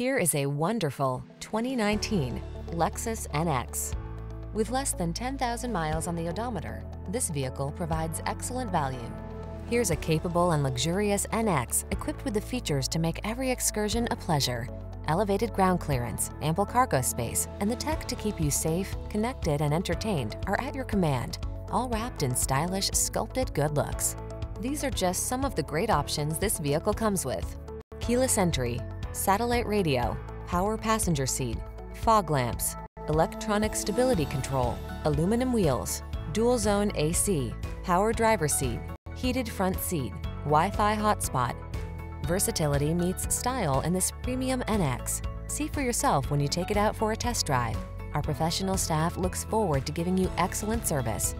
Here is a wonderful 2019 Lexus NX. With less than 10,000 miles on the odometer, this vehicle provides excellent value. Here's a capable and luxurious NX equipped with the features to make every excursion a pleasure: elevated ground clearance, ample cargo space, and the tech to keep you safe, connected, and entertained are at your command, all wrapped in stylish, sculpted good looks. These are just some of the great options this vehicle comes with: keyless entry, satellite radio, power passenger seat, fog lamps, electronic stability control, aluminum wheels, dual zone AC, power driver seat, heated front seat, Wi-Fi hotspot. Versatility meets style in this premium NX. See for yourself when you take it out for a test drive. Our professional staff looks forward to giving you excellent service.